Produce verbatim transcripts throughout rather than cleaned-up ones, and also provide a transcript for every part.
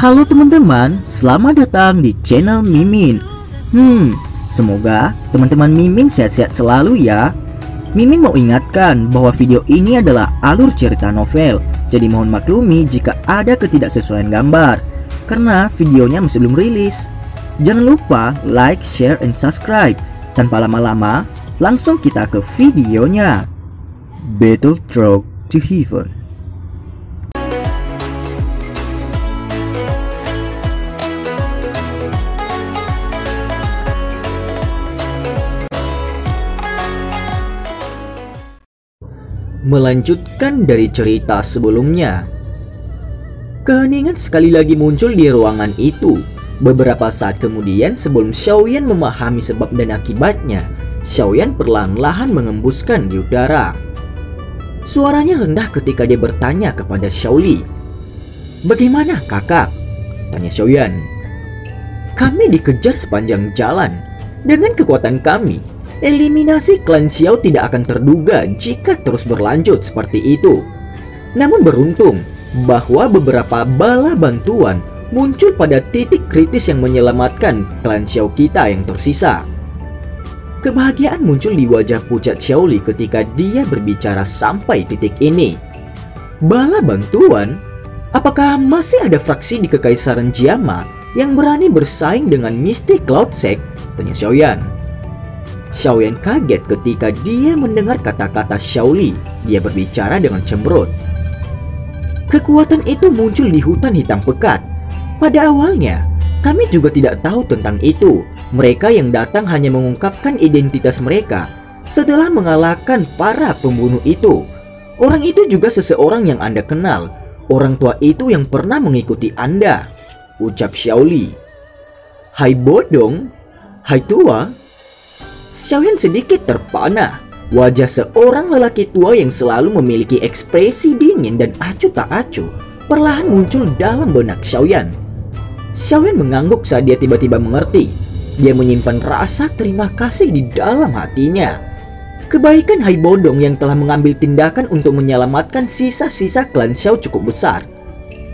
Halo teman-teman, selamat datang di channel Mimin. Hmm, semoga teman-teman Mimin sehat-sehat selalu ya. Mimin mau ingatkan bahwa video ini adalah alur cerita novel, jadi mohon maklumi jika ada ketidaksesuaian gambar, karena videonya masih belum rilis. Jangan lupa like, share, and subscribe. Tanpa lama-lama, langsung kita ke videonya. Battle Through the Heavens. Melanjutkan dari cerita sebelumnya, keheningan sekali lagi muncul di ruangan itu. Beberapa saat kemudian, sebelum Xiaoyan memahami sebab dan akibatnya, Xiaoyan perlahan-lahan mengembuskan di udara. Suaranya rendah ketika dia bertanya kepada Xiaoli, "Bagaimana kakak?" tanya Xiaoyan. "Kami dikejar sepanjang jalan. Dengan kekuatan kami, eliminasi klan Xiao tidak akan terduga jika terus berlanjut seperti itu. Namun beruntung bahwa beberapa bala bantuan muncul pada titik kritis yang menyelamatkan klan Xiao kita yang tersisa." Kebahagiaan muncul di wajah pucat Xiaoli ketika dia berbicara sampai titik ini. Bala bantuan? Apakah masih ada fraksi di Kekaisaran Jiama yang berani bersaing dengan Mystic Cloud Sect? Tanya Xiaoyan. Xiaoyan kaget ketika dia mendengar kata-kata Xiaoli. Dia berbicara dengan cemberut. Kekuatan itu muncul di hutan hitam pekat. Pada awalnya, kami juga tidak tahu tentang itu. Mereka yang datang hanya mengungkapkan identitas mereka setelah mengalahkan para pembunuh itu. Orang itu juga seseorang yang Anda kenal. Orang tua itu yang pernah mengikuti Anda, ucap Xiaoli. Hai Bodong, Hai Tua. Xiaoyan sedikit terpana. Wajah seorang lelaki tua yang selalu memiliki ekspresi dingin dan acuh tak acuh perlahan muncul dalam benak Xiaoyan. Xiaoyan mengangguk saat dia tiba-tiba mengerti. Dia menyimpan rasa terima kasih di dalam hatinya. Kebaikan Hai Bodong yang telah mengambil tindakan untuk menyelamatkan sisa-sisa klan Xiao cukup besar.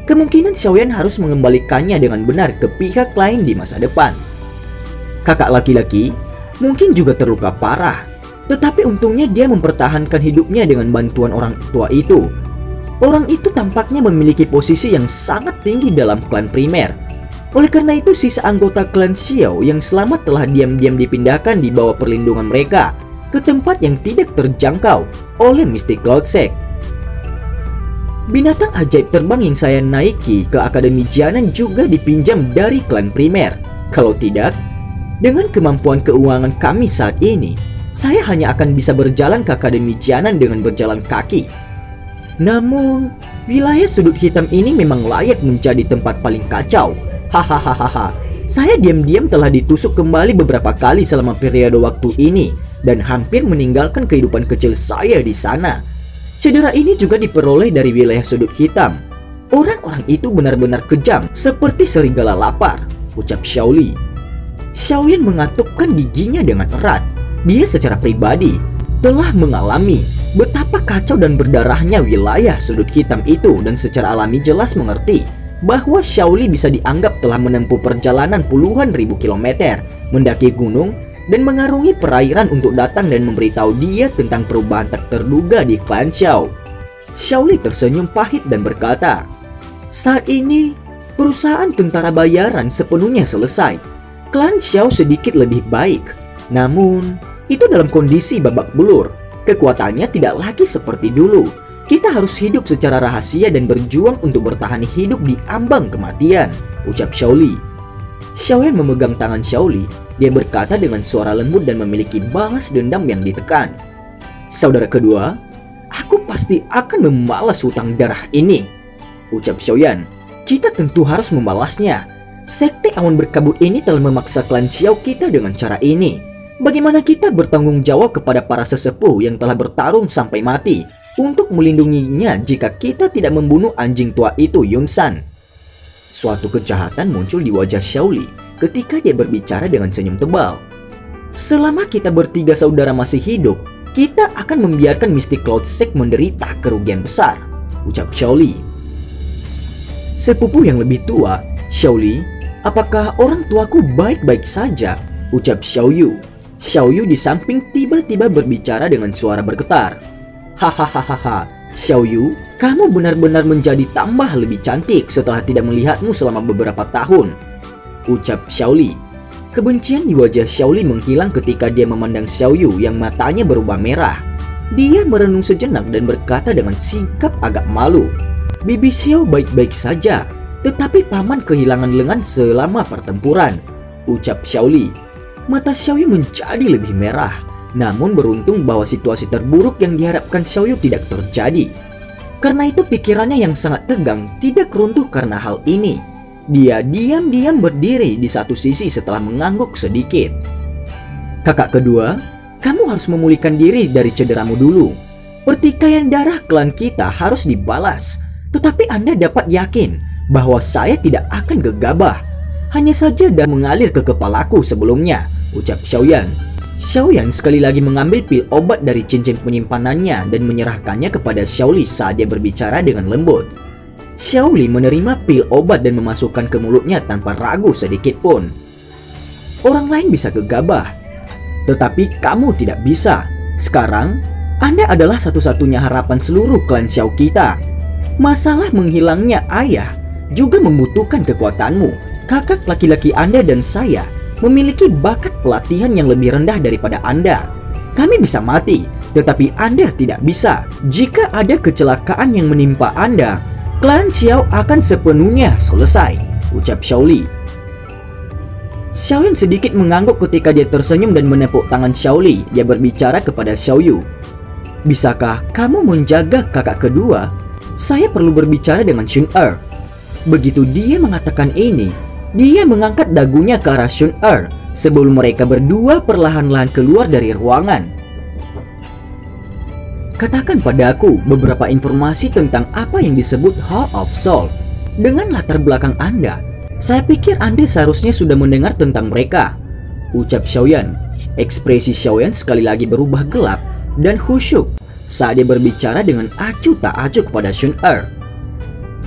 Kemungkinan Xiaoyan harus mengembalikannya dengan benar ke pihak lain di masa depan. Kakak laki-laki mungkin juga terluka parah, tetapi untungnya dia mempertahankan hidupnya dengan bantuan orang tua itu. Orang itu tampaknya memiliki posisi yang sangat tinggi dalam klan primer. Oleh karena itu, sisa anggota klan Xiao yang selamat telah diam-diam dipindahkan di bawah perlindungan mereka ke tempat yang tidak terjangkau oleh Mystic Cloud Sect. Binatang ajaib terbang yang saya naiki ke Akademi Jia Nan juga dipinjam dari klan primer. Kalau tidak, dengan kemampuan keuangan kami saat ini, saya hanya akan bisa berjalan ke Akademi Jia Nan dengan berjalan kaki. Namun, wilayah sudut hitam ini memang layak menjadi tempat paling kacau. Hahaha, saya diam-diam telah ditusuk kembali beberapa kali selama periode waktu ini dan hampir meninggalkan kehidupan kecil saya di sana. Cedera ini juga diperoleh dari wilayah sudut hitam. Orang-orang itu benar-benar kejam seperti serigala lapar, ucap Xiaoli. Xiaoyan mengatupkan giginya dengan erat. Dia secara pribadi telah mengalami betapa kacau dan berdarahnya wilayah sudut hitam itu, dan secara alami jelas mengerti bahwa Xiaoli bisa dianggap telah menempuh perjalanan puluhan ribu kilometer, mendaki gunung, dan mengarungi perairan untuk datang dan memberitahu dia tentang perubahan tak terduga di klan Xiao. Xiaoli tersenyum pahit dan berkata, "Saat ini, perusahaan tentara bayaran sepenuhnya selesai. Klan Xiao sedikit lebih baik, namun itu dalam kondisi babak belur. Kekuatannya tidak lagi seperti dulu. Kita harus hidup secara rahasia dan berjuang untuk bertahan hidup di ambang kematian," ucap Xiaoli. Xiaoyan memegang tangan Xiaoli. Dia berkata dengan suara lembut dan memiliki balas dendam yang ditekan, "Saudara kedua, aku pasti akan membalas hutang darah ini," ucap Xiaoyan. "Kita tentu harus membalasnya. Sekte awan berkabut ini telah memaksa klan Xiao kita dengan cara ini. Bagaimana kita bertanggung jawab kepada para sesepuh yang telah bertarung sampai mati untuk melindunginya jika kita tidak membunuh anjing tua itu, Yunsan?" Suatu kejahatan muncul di wajah Xiaoli ketika dia berbicara dengan senyum tebal. "Selama kita bertiga saudara masih hidup, kita akan membiarkan Mystic Cloud Sect menderita kerugian besar," ucap Xiaoli. Sepupu yang lebih tua, "Xiaoli, apakah orang tuaku baik-baik saja?" ucap Xiaoyu. Xiaoyu di samping tiba-tiba berbicara dengan suara bergetar. "Hahaha, Xiaoyu, kamu benar-benar menjadi tambah lebih cantik setelah tidak melihatmu selama beberapa tahun," ucap Xiaoli. Kebencian di wajah Xiaoli menghilang ketika dia memandang Xiaoyu yang matanya berubah merah. Dia merenung sejenak dan berkata dengan sikap agak malu, "Bibi Xiao baik-baik saja, tetapi paman kehilangan lengan selama pertempuran," ucap Xiaoli. Mata Xiaoyu menjadi lebih merah. Namun beruntung bahwa situasi terburuk yang diharapkan Xiaoyu tidak terjadi. Karena itu pikirannya yang sangat tegang tidak runtuh karena hal ini. Dia diam-diam berdiri di satu sisi setelah mengangguk sedikit. "Kakak kedua, kamu harus memulihkan diri dari cederamu dulu. Pertikaian darah klan kita harus dibalas. Tetapi Anda dapat yakin bahwa saya tidak akan gegabah. Hanya saja darah mengalir ke kepalaku sebelumnya," ucap Xiaoyan. Xiaoyan sekali lagi mengambil pil obat dari cincin penyimpanannya dan menyerahkannya kepada Xiaoli saat dia berbicara dengan lembut. Xiaoli menerima pil obat dan memasukkan ke mulutnya tanpa ragu sedikit pun. "Orang lain bisa gegabah, tetapi kamu tidak bisa. Sekarang, Anda adalah satu-satunya harapan seluruh klan Xiao kita. Masalah menghilangnya ayah juga membutuhkan kekuatanmu. Kakak laki-laki Anda dan saya memiliki bakat pelatihan yang lebih rendah daripada Anda. Kami bisa mati, tetapi Anda tidak bisa. Jika ada kecelakaan yang menimpa Anda, klan Xiao akan sepenuhnya selesai," ucap Xiaoli. Xiaoyan sedikit mengangguk ketika dia tersenyum dan menepuk tangan Xiaoli. Dia berbicara kepada Xiaoyu, "Bisakah kamu menjaga kakak kedua? Saya perlu berbicara dengan Xun'er." Begitu dia mengatakan ini, dia mengangkat dagunya ke arah Xun'er sebelum mereka berdua perlahan-lahan keluar dari ruangan. "Katakan padaku beberapa informasi tentang apa yang disebut Hall of Soul. Dengan latar belakang Anda, saya pikir Anda seharusnya sudah mendengar tentang mereka," ucap Xiaoyan. Ekspresi Xiaoyan sekali lagi berubah gelap dan khusyuk saat dia berbicara dengan acuh tak acuh kepada Xun'er.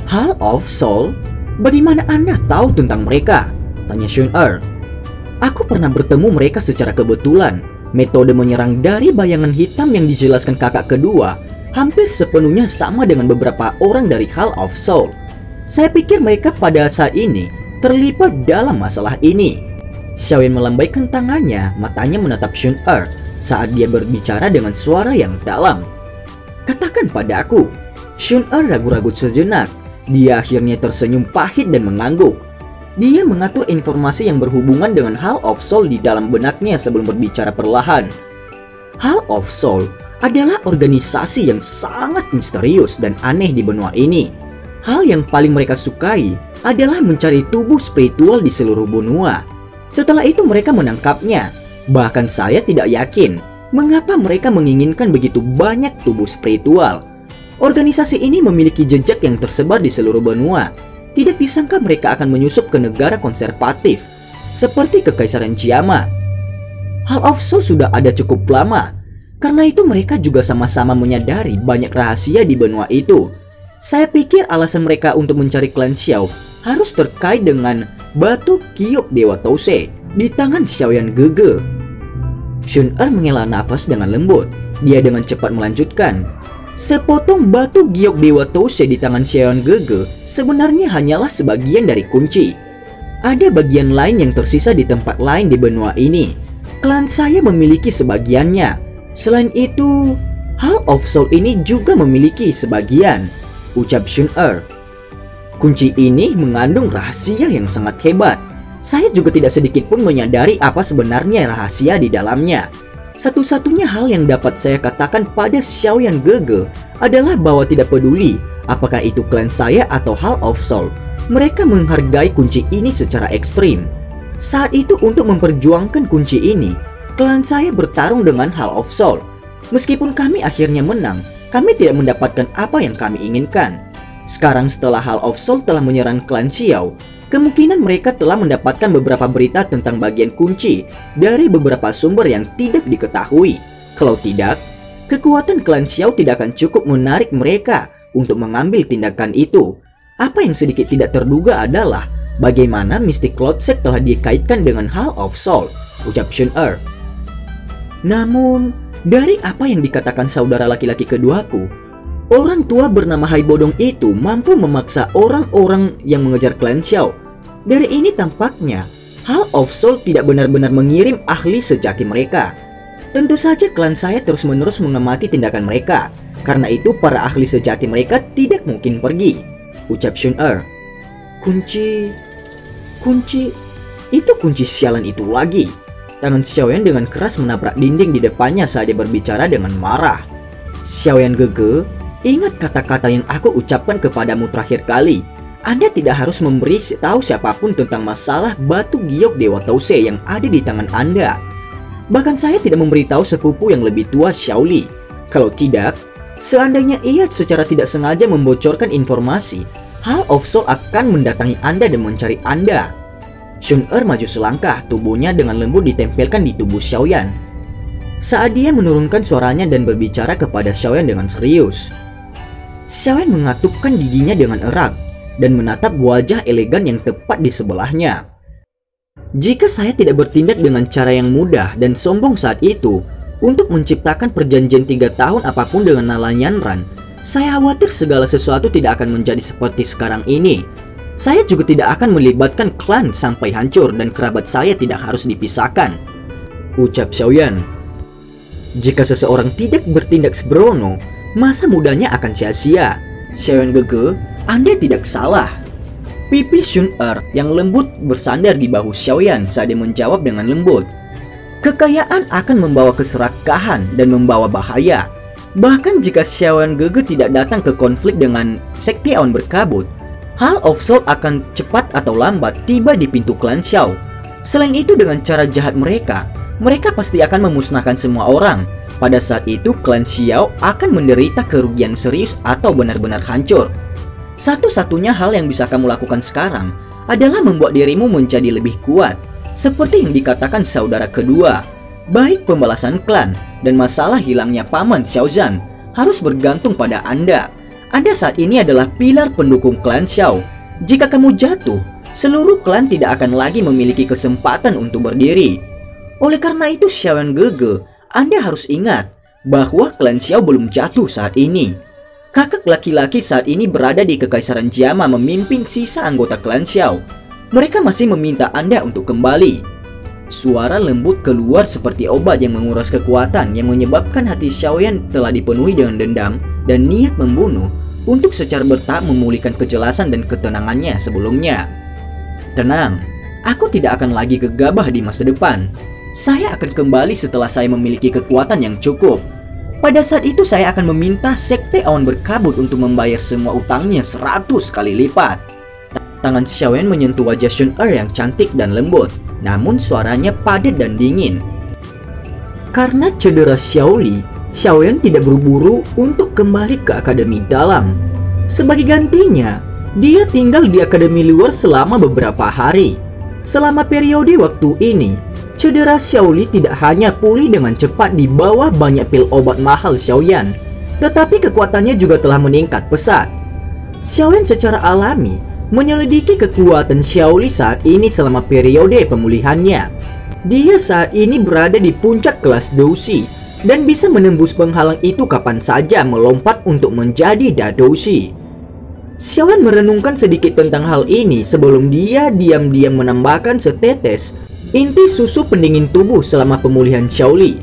"Hall of Soul? Bagaimana Anda tahu tentang mereka?" tanya Xun'er. "Aku pernah bertemu mereka secara kebetulan. Metode menyerang dari bayangan hitam yang dijelaskan kakak kedua hampir sepenuhnya sama dengan beberapa orang dari Hall of Soul. Saya pikir mereka pada saat ini terlibat dalam masalah ini." Xiaoyan melambaikan tangannya, matanya menatap Xun'er saat dia berbicara dengan suara yang dalam. "Katakan padaku." Xun'er ragu-ragu sejenak. Dia akhirnya tersenyum pahit dan mengangguk. Dia mengatur informasi yang berhubungan dengan Hall of Soul di dalam benaknya sebelum berbicara perlahan. "Hall of Soul adalah organisasi yang sangat misterius dan aneh di benua ini. Hal yang paling mereka sukai adalah mencari tubuh spiritual di seluruh benua. Setelah itu mereka menangkapnya. Bahkan saya tidak yakin mengapa mereka menginginkan begitu banyak tubuh spiritual. Organisasi ini memiliki jejak yang tersebar di seluruh benua. Tidak disangka mereka akan menyusup ke negara konservatif, seperti Kekaisaran Jiama. Hall of Soul sudah ada cukup lama. Karena itu mereka juga sama-sama menyadari banyak rahasia di benua itu. Saya pikir alasan mereka untuk mencari klan Xiao harus terkait dengan batu kiok Dewa Tose di tangan Xiaoyan Gege." Xun'er menghela nafas dengan lembut. Dia dengan cepat melanjutkan, "Sepotong batu giok Dewa Tose di tangan Xiaoyan Gege sebenarnya hanyalah sebagian dari kunci. Ada bagian lain yang tersisa di tempat lain di benua ini. Klan saya memiliki sebagiannya. Selain itu, Hall of Soul ini juga memiliki sebagian," ucap Xun'er. "Kunci ini mengandung rahasia yang sangat hebat. Saya juga tidak sedikit pun menyadari apa sebenarnya rahasia di dalamnya. Satu-satunya hal yang dapat saya katakan pada Xiaoyan Gege adalah bahwa tidak peduli apakah itu klan saya atau Hall of Soul, mereka menghargai kunci ini secara ekstrim. Saat itu untuk memperjuangkan kunci ini, klan saya bertarung dengan Hall of Soul. Meskipun kami akhirnya menang, kami tidak mendapatkan apa yang kami inginkan. Sekarang setelah Hall of Soul telah menyerang klan Xiao, kemungkinan mereka telah mendapatkan beberapa berita tentang bagian kunci dari beberapa sumber yang tidak diketahui. Kalau tidak, kekuatan klan Xiao tidak akan cukup menarik mereka untuk mengambil tindakan itu. Apa yang sedikit tidak terduga adalah bagaimana Mystic Cloud Sect telah dikaitkan dengan Hall of Soul, ucap Xun'er. Namun, dari apa yang dikatakan saudara laki-laki keduaku, orang tua bernama Hai Bodong itu mampu memaksa orang-orang yang mengejar klan Xiao. Dari ini tampaknya, Hall of Soul tidak benar-benar mengirim ahli sejati mereka. Tentu saja klan saya terus-menerus mengamati tindakan mereka, karena itu para ahli sejati mereka tidak mungkin pergi, ucap Xun'er. Kunci... kunci... itu kunci sialan itu lagi. Tangan Xiaoyan dengan keras menabrak dinding di depannya saat dia berbicara dengan marah. Xiaoyan gege, ingat kata-kata yang aku ucapkan kepadamu terakhir kali. Anda tidak harus memberi tahu siapapun tentang masalah batu giok Dewa Tause yang ada di tangan Anda. Bahkan saya tidak memberitahu sepupu yang lebih tua Xiaoli. Kalau tidak, seandainya ia secara tidak sengaja membocorkan informasi, Hall of Soul akan mendatangi Anda dan mencari Anda. Xun'er maju selangkah, tubuhnya dengan lembut ditempelkan di tubuh Xiaoyan. Saat dia menurunkan suaranya dan berbicara kepada Xiaoyan dengan serius, Xiaoyan mengatupkan giginya dengan erat dan menatap wajah elegan yang tepat di sebelahnya. Jika saya tidak bertindak dengan cara yang mudah dan sombong saat itu untuk menciptakan perjanjian tiga tahun apapun dengan Nalan Yanran, saya khawatir segala sesuatu tidak akan menjadi seperti sekarang ini. Saya juga tidak akan melibatkan klan sampai hancur dan kerabat saya tidak harus dipisahkan, ucap Xiaoyan. Jika seseorang tidak bertindak sembrono, masa mudanya akan sia-sia. Xiaoyan gege, Anda tidak salah. Pipi Xun'er yang lembut bersandar di bahu Xiaoyan saat dia menjawab dengan lembut. Kekayaan akan membawa keserakahan dan membawa bahaya. Bahkan jika Xiaoyan gege tidak datang ke konflik dengan sekte awan berkabut, Hall of Soul akan cepat atau lambat tiba di pintu klan Xiao. Selain itu, dengan cara jahat mereka, mereka pasti akan memusnahkan semua orang. Pada saat itu klan Xiao akan menderita kerugian serius atau benar-benar hancur. Satu-satunya hal yang bisa kamu lakukan sekarang adalah membuat dirimu menjadi lebih kuat, seperti yang dikatakan saudara kedua. Baik pembalasan klan dan masalah hilangnya paman Xiao Zhan harus bergantung pada Anda. Anda saat ini adalah pilar pendukung klan Xiao. Jika kamu jatuh, seluruh klan tidak akan lagi memiliki kesempatan untuk berdiri. Oleh karena itu, Xiaoyan gege, Anda harus ingat bahwa klan Xiao belum jatuh saat ini. Kakak laki-laki saat ini berada di Kekaisaran Jiama memimpin sisa anggota klan Xiao. Mereka masih meminta Anda untuk kembali. Suara lembut keluar seperti obat yang menguras kekuatan yang menyebabkan hati Xiaoyan telah dipenuhi dengan dendam dan niat membunuh untuk secara bertahap memulihkan kejelasan dan ketenangannya sebelumnya. Tenang, aku tidak akan lagi gegabah di masa depan. Saya akan kembali setelah saya memiliki kekuatan yang cukup. Pada saat itu saya akan meminta sekte awan berkabut untuk membayar semua utangnya seratus kali lipat. Tangan Xiaoyan menyentuh wajah Xun'er yang cantik dan lembut, namun suaranya padat dan dingin. Karena cedera Xiaoli, Xiaoyan tidak buru-buru untuk kembali ke akademi dalam. Sebagai gantinya, dia tinggal di akademi luar selama beberapa hari. Selama periode waktu ini, cedera Xiaoli tidak hanya pulih dengan cepat di bawah banyak pil obat mahal Xiaoyan, tetapi kekuatannya juga telah meningkat pesat. Xiaoyan secara alami menyelidiki kekuatan Xiaoli saat ini selama periode pemulihannya. Dia saat ini berada di puncak kelas Douxi dan bisa menembus penghalang itu kapan saja melompat untuk menjadi Da Douxi. Xiaoyan merenungkan sedikit tentang hal ini sebelum dia diam-diam menambahkan setetes inti susu pendingin tubuh selama pemulihan Xiaoli.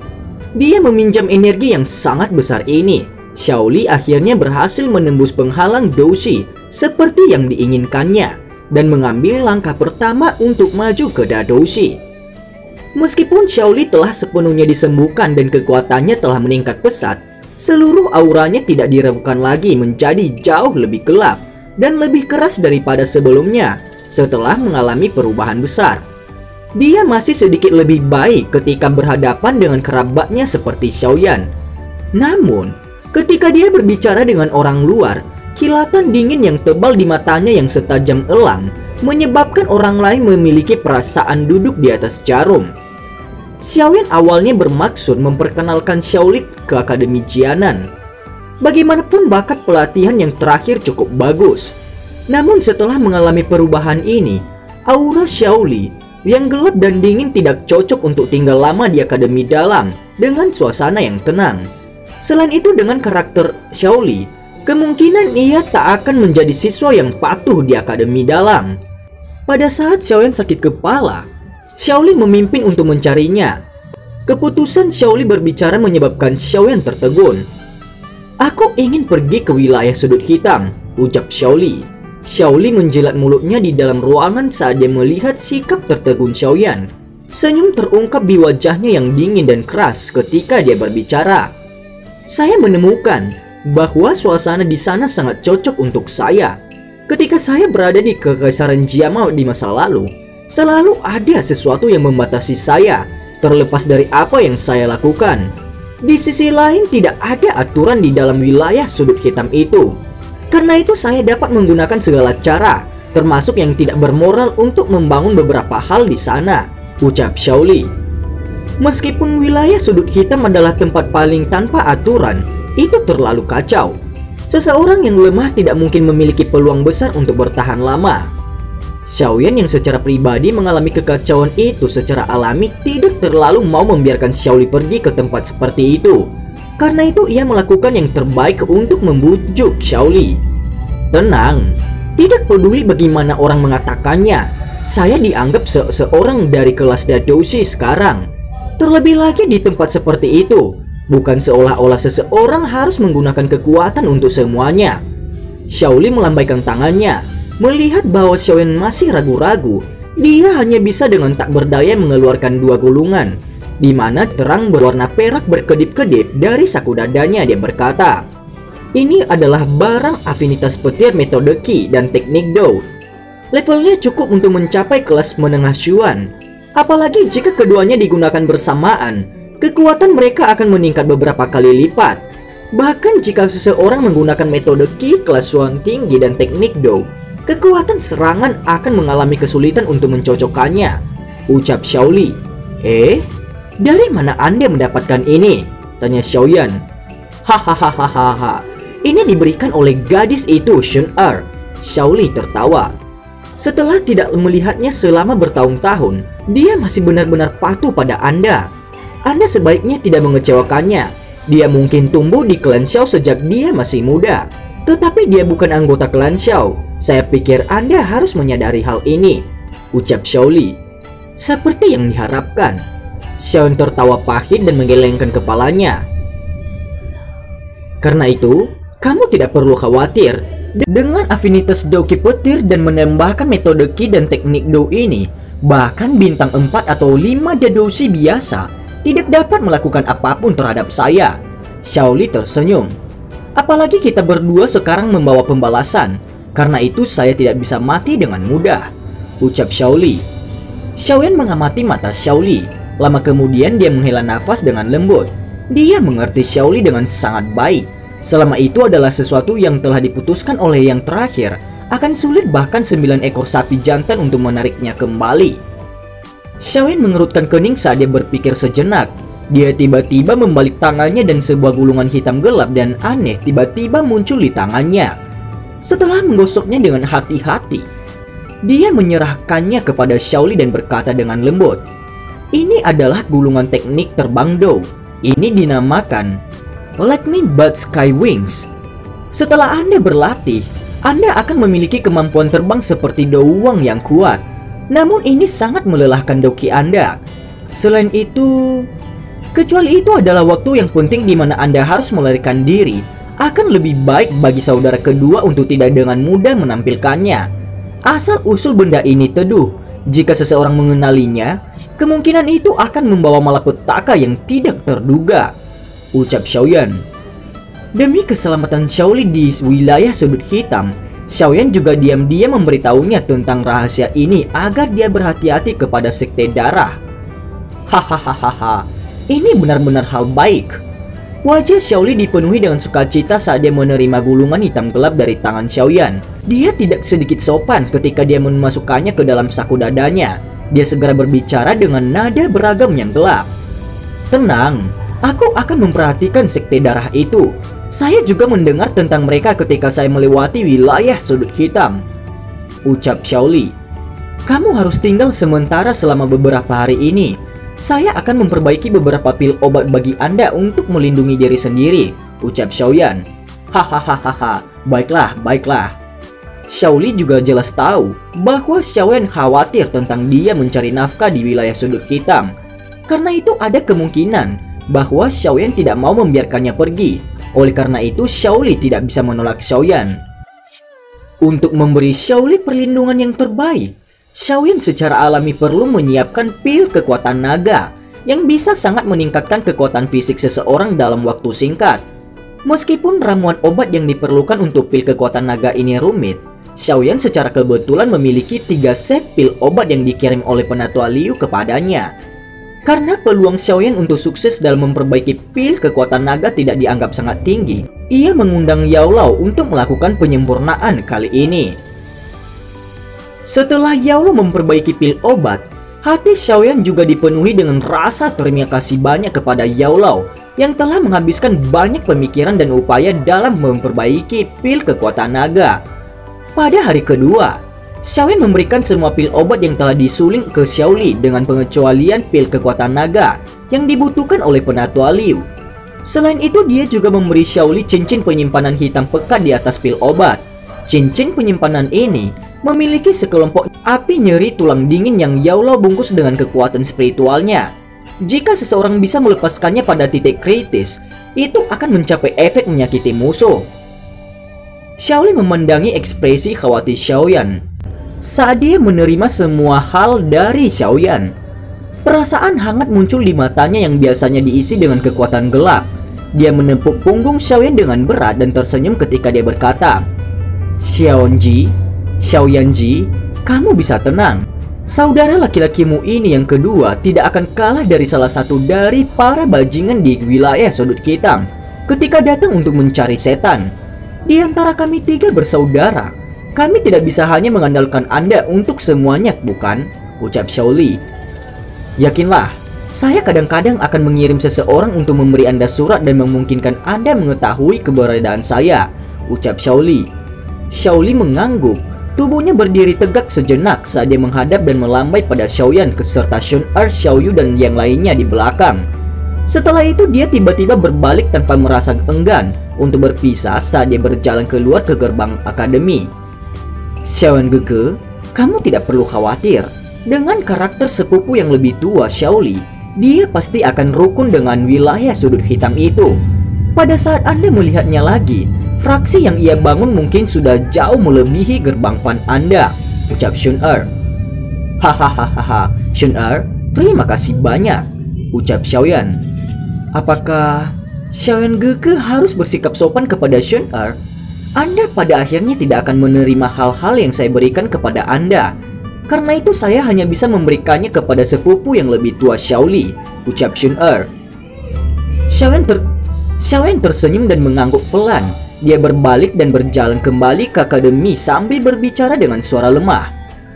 Dia meminjam energi yang sangat besar ini. Xiaoli akhirnya berhasil menembus penghalang Douxi seperti yang diinginkannya dan mengambil langkah pertama untuk maju ke Da Douxi. Meskipun Xiaoli telah sepenuhnya disembuhkan dan kekuatannya telah meningkat pesat, seluruh auranya tidak diragukan lagi menjadi jauh lebih gelap dan lebih keras daripada sebelumnya setelah mengalami perubahan besar. Dia masih sedikit lebih baik ketika berhadapan dengan kerabatnya seperti Xiaoyan. Namun, ketika dia berbicara dengan orang luar, kilatan dingin yang tebal di matanya yang setajam elang menyebabkan orang lain memiliki perasaan duduk di atas jarum. Xiaoyan awalnya bermaksud memperkenalkan Xiaoli ke Akademi Jia Nan. Bagaimanapun bakat pelatihan yang terakhir cukup bagus. Namun setelah mengalami perubahan ini, aura Xiaoli yang gelap dan dingin tidak cocok untuk tinggal lama di Akademi Dalam dengan suasana yang tenang. Selain itu, dengan karakter Xiaoli, kemungkinan ia tak akan menjadi siswa yang patuh di Akademi Dalam. Pada saat Xiaoyan sakit kepala, Xiaoli memimpin untuk mencarinya. Keputusan Xiaoli berbicara menyebabkan Xiaoyan tertegun. "Aku ingin pergi ke wilayah sudut hitam," ucap Xiaoli. Xiaoli menjilat mulutnya di dalam ruangan saat dia melihat sikap tertegun Xiaoyan. Senyum terungkap di wajahnya yang dingin dan keras ketika dia berbicara. "Saya menemukan bahwa suasana di sana sangat cocok untuk saya. Ketika saya berada di kekaisaran Jiamao di masa lalu, selalu ada sesuatu yang membatasi saya, terlepas dari apa yang saya lakukan. Di sisi lain, tidak ada aturan di dalam wilayah sudut hitam itu. Karena itu saya dapat menggunakan segala cara, termasuk yang tidak bermoral, untuk membangun beberapa hal di sana," ucap Xiaoli. Meskipun wilayah sudut hitam adalah tempat paling tanpa aturan, itu terlalu kacau. Seseorang yang lemah tidak mungkin memiliki peluang besar untuk bertahan lama. Xiaoyan yang secara pribadi mengalami kekacauan itu secara alami tidak terlalu mau membiarkan Xiaoli pergi ke tempat seperti itu. Karena itu ia melakukan yang terbaik untuk membujuk Xiaoli. "Tenang, tidak peduli bagaimana orang mengatakannya, saya dianggap se seorang dari kelas Dadoshi sekarang. Terlebih lagi di tempat seperti itu. Bukan seolah-olah seseorang harus menggunakan kekuatan untuk semuanya." Xiaoli melambaikan tangannya. Melihat bahwa Xiaoyan masih ragu-ragu, dia hanya bisa dengan tak berdaya mengeluarkan dua gulungan, di mana terang berwarna perak berkedip-kedip dari saku dadanya. Dia berkata, "Ini adalah barang afinitas petir metode Qi dan teknik Dou. Levelnya cukup untuk mencapai kelas menengah Xuan. Apalagi jika keduanya digunakan bersamaan, kekuatan mereka akan meningkat beberapa kali lipat. Bahkan jika seseorang menggunakan metode Qi kelas Xuan tinggi dan teknik Dou, kekuatan serangan akan mengalami kesulitan untuk mencocokkannya," ucap Xiaoli. "Eh, dari mana Anda mendapatkan ini?" tanya Xiaoyan. "Hahaha, ini diberikan oleh gadis itu, Xun'er," Xiaoli tertawa. "Setelah tidak melihatnya selama bertahun-tahun, dia masih benar-benar patuh pada Anda. Anda sebaiknya tidak mengecewakannya. Dia mungkin tumbuh di klan Xiao sejak dia masih muda, tetapi dia bukan anggota klan Xiao. Saya pikir Anda harus menyadari hal ini," ucap Xiaoli. Seperti yang diharapkan, Xiaoyan tertawa pahit dan menggelengkan kepalanya. "Karena itu, kamu tidak perlu khawatir. Dengan afinitas Dou Qi petir dan menambahkan metode Qi dan teknik Dou ini, bahkan bintang empat atau lima Dadoshi biasa tidak dapat melakukan apapun terhadap saya," Xiaoli tersenyum. "Apalagi kita berdua sekarang membawa pembalasan. Karena itu saya tidak bisa mati dengan mudah," ucap Xiaoli. Xiaoyan mengamati mata Xiaoli. Lama kemudian dia menghela nafas dengan lembut. Dia mengerti Xiaoli dengan sangat baik. Selama itu adalah sesuatu yang telah diputuskan oleh yang terakhir. Akan sulit bahkan sembilan ekor sapi jantan untuk menariknya kembali. Xiaoyan mengerutkan kening saat dia berpikir sejenak. Dia tiba-tiba membalik tangannya dan sebuah gulungan hitam gelap dan aneh tiba-tiba muncul di tangannya. Setelah menggosoknya dengan hati-hati, dia menyerahkannya kepada Xiaoli dan berkata dengan lembut, "Ini adalah gulungan teknik terbang Dou. Ini dinamakan Lightning Bud Sky Wings. Setelah Anda berlatih, Anda akan memiliki kemampuan terbang seperti Dou Wang yang kuat. Namun ini sangat melelahkan Dou Qi Anda. Selain itu, kecuali itu adalah waktu yang penting di mana Anda harus melarikan diri. Akan lebih baik bagi saudara kedua untuk tidak dengan mudah menampilkannya. Asal-usul benda ini teduh. Jika seseorang mengenalinya, kemungkinan itu akan membawa malapetaka yang tidak terduga," ucap Xiaoyan. Demi keselamatan Xiaoli di wilayah sudut hitam, Xiaoyan juga diam-diam memberitahunya tentang rahasia ini agar dia berhati-hati kepada sekte darah. "Hahaha, ini benar-benar hal baik." Wajah Xiaoli dipenuhi dengan sukacita saat dia menerima gulungan hitam gelap dari tangan Xiaoyan. Dia tidak sedikit sopan ketika dia memasukkannya ke dalam saku dadanya. Dia segera berbicara dengan nada beragam yang gelap. "Tenang, aku akan memperhatikan sekte darah itu. Saya juga mendengar tentang mereka ketika saya melewati wilayah sudut hitam," ucap Xiaoli. Kamu harus tinggal sementara selama beberapa hari ini. Saya akan memperbaiki beberapa pil obat bagi Anda untuk melindungi diri sendiri, ucap Xiaoyan. Hahaha, baiklah, baiklah. Xiaoli juga jelas tahu bahwa Xiaoyan khawatir tentang dia mencari nafkah di wilayah sudut hitam. Karena itu ada kemungkinan bahwa Xiaoyan tidak mau membiarkannya pergi. Oleh karena itu, Xiaoli tidak bisa menolak Xiaoyan untuk memberi Xiaoli perlindungan yang terbaik. Xiaoyan secara alami perlu menyiapkan pil kekuatan naga yang bisa sangat meningkatkan kekuatan fisik seseorang dalam waktu singkat. Meskipun ramuan obat yang diperlukan untuk pil kekuatan naga ini rumit, Xiaoyan secara kebetulan memiliki tiga set pil obat yang dikirim oleh penatua Liu kepadanya. Karena peluang Xiaoyan untuk sukses dalam memperbaiki pil kekuatan naga tidak dianggap sangat tinggi, ia mengundang Yao Lao untuk melakukan penyempurnaan kali ini. Setelah Yao Lao memperbaiki pil obat, hati Xiaoyan juga dipenuhi dengan rasa terima kasih banyak kepada Yao Lao yang telah menghabiskan banyak pemikiran dan upaya dalam memperbaiki pil kekuatan naga. Pada hari kedua, Xiaoyan memberikan semua pil obat yang telah disuling ke Xiaoli dengan pengecualian pil kekuatan naga yang dibutuhkan oleh penatua Liu. Selain itu, dia juga memberi Xiaoli cincin penyimpanan hitam pekat di atas pil obat. Cincin penyimpanan ini memiliki sekelompok api nyeri tulang dingin yang Yao Lao bungkus dengan kekuatan spiritualnya. Jika seseorang bisa melepaskannya pada titik kritis, itu akan mencapai efek menyakiti musuh. Xiaoli memandangi ekspresi khawatir Xiaoyan saat dia menerima semua hal dari Xiaoyan. Perasaan hangat muncul di matanya yang biasanya diisi dengan kekuatan gelap. Dia menepuk punggung Xiaoyan dengan berat dan tersenyum ketika dia berkata, "Xiaoyanji, Xiaoyanji, kamu bisa tenang. Saudara laki-lakimu ini yang kedua tidak akan kalah dari salah satu dari para bajingan di wilayah sudut hitam ketika datang untuk mencari setan. Di antara kami tiga bersaudara, kami tidak bisa hanya mengandalkan Anda untuk semuanya, bukan?" ucap Xiaoli. "Yakinlah, saya kadang-kadang akan mengirim seseorang untuk memberi Anda surat dan memungkinkan Anda mengetahui keberadaan saya," ucap Xiaoli. Xiaoli mengangguk. Tubuhnya berdiri tegak sejenak saat dia menghadap dan melambai pada Xiaoyan serta Xun'er, Xiaoyu dan yang lainnya di belakang. Setelah itu dia tiba-tiba berbalik tanpa merasa enggan untuk berpisah saat dia berjalan keluar ke gerbang akademi. "Xiaoyan Gege, kamu tidak perlu khawatir. Dengan karakter sepupu yang lebih tua Xiaoli, dia pasti akan rukun dengan wilayah sudut hitam itu. Pada saat Anda melihatnya lagi, fraksi yang ia bangun mungkin sudah jauh melebihi gerbang pan Anda," ucap Xun'er. "Hahaha, Xun'er, terima kasih banyak," ucap Xiaoyan. "Apakah Xiaoyan Gege harus bersikap sopan kepada Xun'er? Anda pada akhirnya tidak akan menerima hal-hal yang saya berikan kepada Anda. Karena itu saya hanya bisa memberikannya kepada sepupu yang lebih tua Xiaoli," ucap Xun'er. Xiaoyan ter... Xiaoyan tersenyum dan mengangguk pelan. Dia berbalik dan berjalan kembali ke akademi sambil berbicara dengan suara lemah.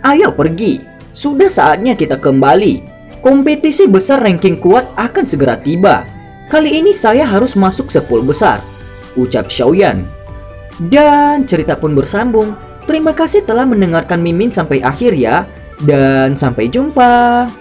"Ayo pergi, sudah saatnya kita kembali. Kompetisi besar ranking kuat akan segera tiba. Kali ini saya harus masuk sepuluh besar, ucap Xiaoyan. Dan cerita pun bersambung. Terima kasih telah mendengarkan Mimin sampai akhir ya. Dan sampai jumpa.